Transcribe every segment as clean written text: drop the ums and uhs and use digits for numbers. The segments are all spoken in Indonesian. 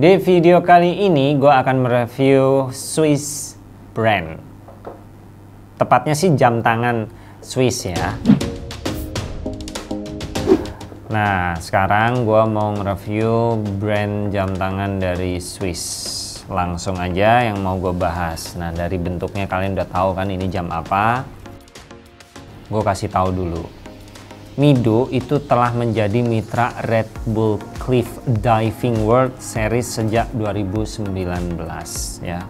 Di video kali ini gue akan mereview Swiss brand. Tepatnya sih jam tangan Swiss ya. Nah, sekarang gue mau nge-review brand jam tangan dari Swiss. Langsung aja yang mau gue bahas. Nah, dari bentuknya kalian udah tahu kan ini jam apa. Gue kasih tahu dulu. Mido itu telah menjadi mitra Red Bull Cliff Diving World Series sejak 2019 ya.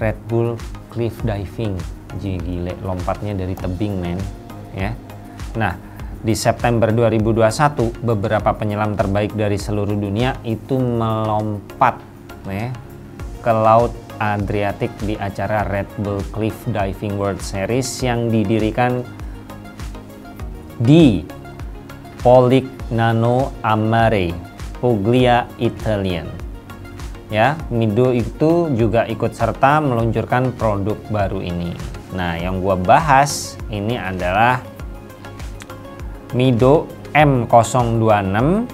Red Bull Cliff Diving, gile lompatnya dari tebing men ya. Nah, di September 2021 beberapa penyelam terbaik dari seluruh dunia itu melompat ya, ke laut Adriatik di acara Red Bull Cliff Diving World Series yang didirikan di Polignano a Mare, Puglia, Italian. Ya, Mido itu juga ikut serta meluncurkan produk baru ini. Nah, yang gua bahas ini adalah Mido M026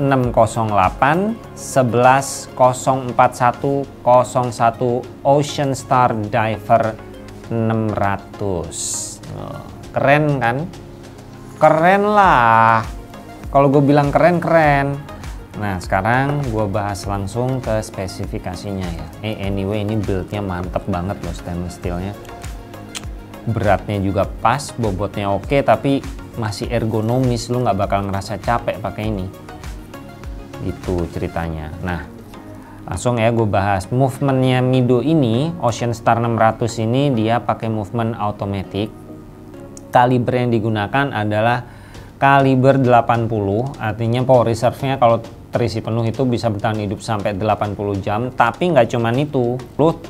608 11041 01 Ocean Star Diver 600. Keren kan? Keren lah, kalau gue bilang keren. Nah, sekarang gue bahas langsung ke spesifikasinya ya. Anyway, ini build-nya mantep banget loh, stainless steel-nya. Beratnya juga pas, bobotnya oke, tapi masih ergonomis, lu nggak bakal ngerasa capek pakai ini. Itu ceritanya. Nah, langsung ya gue bahas movementnya Mido ini. Ocean Star 600 ini dia pakai movement automatic. Kaliber yang digunakan adalah kaliber 80, artinya power reserve-nya kalau terisi penuh itu bisa bertahan hidup sampai 80 jam. Tapi nggak cuman itu,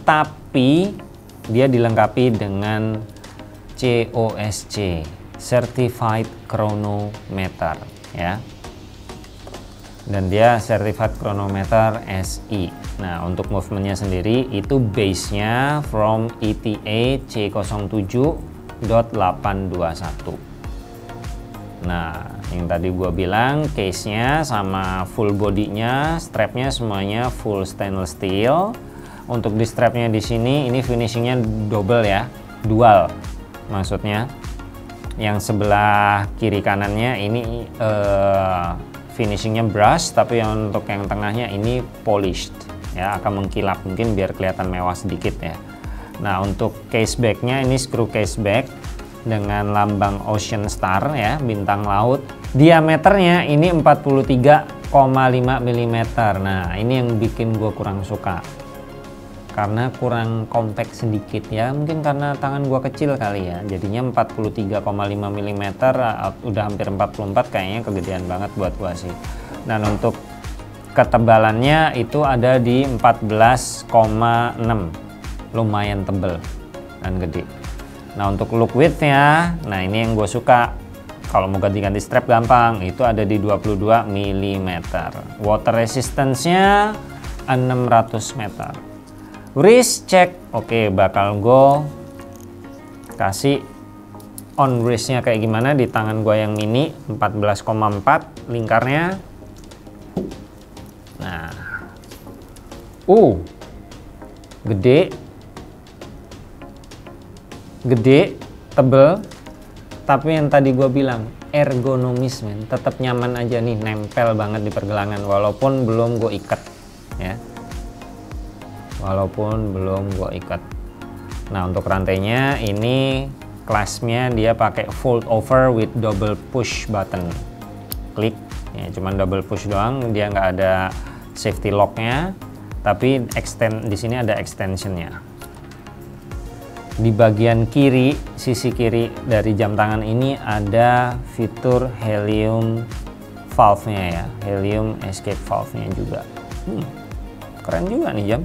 tapi dia dilengkapi dengan COSC, Certified Chronometer, ya. Dan dia Certified Chronometer SI. Nah, untuk movementnya sendiri itu base-nya from ETA C07 821. Nah, yang tadi gua bilang case-nya sama full bodinya, strapnya semuanya full stainless steel. Untuk di strapnya di sini ini finishingnya double ya, dual maksudnya. Yang sebelah kiri kanannya ini finishingnya brush, tapi yang untuk yang tengahnya ini polished ya, akan mengkilap mungkin biar kelihatan mewah sedikit ya. Nah, untuk case back-nya ini screw case back dengan lambang Ocean Star ya, bintang laut. Diameternya ini 43,5 mm. Nah, ini yang bikin gue kurang suka. Karena kurang compact sedikit ya, mungkin karena tangan gue kecil kali ya. Jadinya 43,5 mm udah hampir 44, kayaknya kegedean banget buat gue sih. Dan untuk ketebalannya itu ada di 14,6 mm. Lumayan tebel dan gede. Nah, untuk look width-nya, nah ini yang gue suka. Kalau mau ganti-ganti strap gampang, itu ada di 22 mm. Water resistance-nya 600 meter. Wrist check, oke, bakal gue kasih on wrist-nya kayak gimana di tangan gue yang mini 14,4 lingkarnya. Nah, gede, tebel, tapi yang tadi gue bilang ergonomis men, tetap nyaman aja nih, nempel banget di pergelangan walaupun belum gue ikat ya, Nah, untuk rantainya ini clasp-nya dia pakai fold over with double push button, klik ya, cuman double push doang, dia nggak ada safety lock-nya. Tapi di sini ada extensionnya. Di bagian kiri, sisi kiri dari jam tangan ini ada fitur helium valve-nya ya, helium escape valve-nya juga. Keren juga nih jam.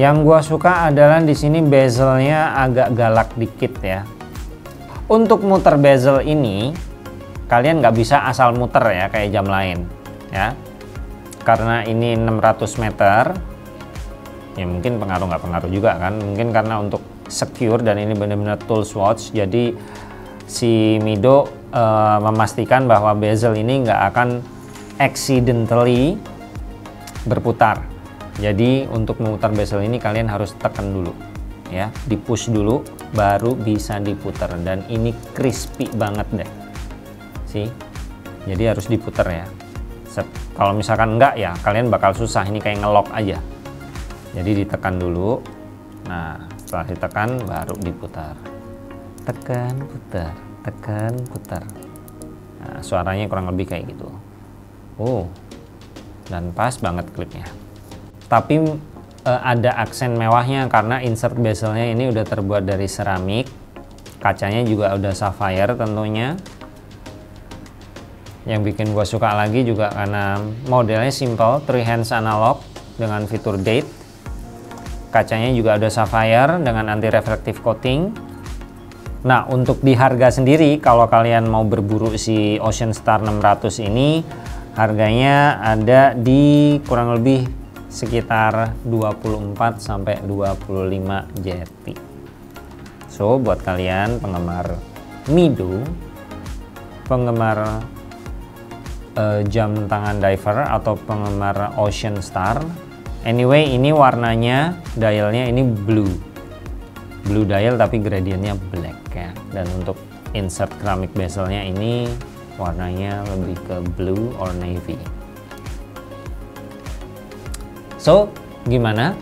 Yang gua suka adalah di sini bezelnya agak galak dikit ya. Untuk muter bezel ini, kalian nggak bisa asal muter ya kayak jam lain ya. Karena ini 600 meter ya, mungkin pengaruh nggak pengaruh juga kan, mungkin karena untuk secure dan ini benar-benar tools watch, jadi si Mido memastikan bahwa bezel ini nggak akan accidentally berputar. Jadi untuk memutar bezel ini kalian harus tekan dulu ya, dipush dulu baru bisa diputar, dan ini crispy banget deh sih, jadi harus diputar ya. Kalau misalkan enggak ya kalian bakal susah, ini kayak ngelok aja. Jadi ditekan dulu, nah setelah ditekan baru diputar, tekan putar, tekan putar. Nah, suaranya kurang lebih kayak gitu. Oh, dan pas banget klipnya. Tapi ada aksen mewahnya karena insert bezelnya ini udah terbuat dari seramik, kacanya juga udah sapphire tentunya. Yang bikin gua suka lagi juga karena modelnya simple, 3 hands analog dengan fitur date. Kacanya juga udah sapphire dengan anti reflektif coating. Nah, untuk di harga sendiri kalau kalian mau berburu si Ocean Star 600 ini, harganya ada di kurang lebih sekitar 24 sampai 25 JT. So, buat kalian penggemar Mido, penggemar jam tangan diver atau penggemar Ocean Star, anyway ini warnanya dialnya ini blue dial tapi gradiennya black ya, dan untuk insert keramik bezelnya ini warnanya lebih ke blue or navy. So gimana,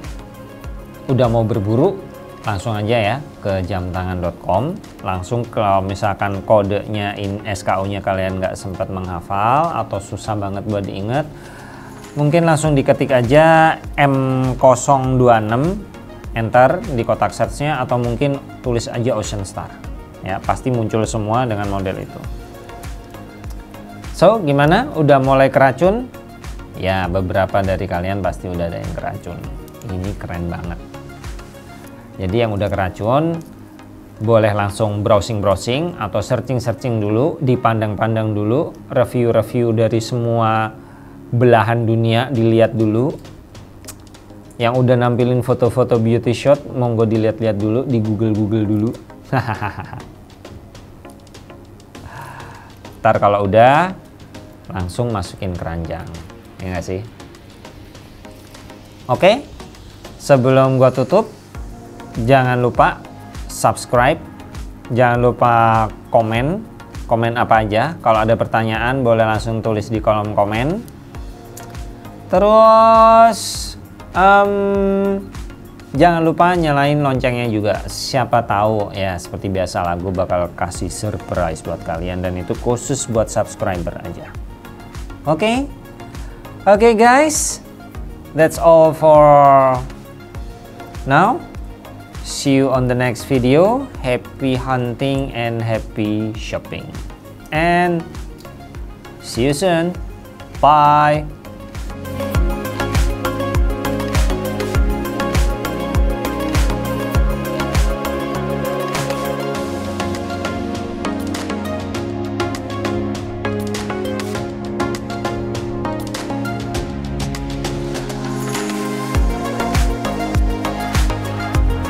udah mau berburu? Langsung aja ya ke jamtangan.com. Langsung kalau misalkan kodenya SKU-nya kalian nggak sempat menghafal atau susah banget buat diingat, mungkin langsung diketik aja M026, enter di kotak search-nya, atau mungkin tulis aja Ocean Star ya, pasti muncul semua dengan model itu. So gimana, udah mulai keracun ya? Beberapa dari kalian pasti udah ada yang keracun, ini keren banget. Jadi yang udah keracun boleh langsung browsing-browsing atau searching-searching dulu, dipandang-pandang dulu, review-review dari semua belahan dunia dilihat dulu. Yang udah nampilin foto-foto beauty shot, monggo dilihat-lihat dulu, di Google-Google dulu. Ntar kalau udah, langsung masukin keranjang, ya nggak sih? Oke, sebelum gua tutup, jangan lupa subscribe, jangan lupa komen apa aja. Kalau ada pertanyaan, boleh langsung tulis di kolom komen. Terus jangan lupa nyalain loncengnya juga, siapa tahu ya, seperti biasa lah gue bakal kasih surprise buat kalian, dan itu khusus buat subscriber aja. Oke guys, that's all for now, see you on the next video. Happy hunting and happy shopping, and see you soon. Bye.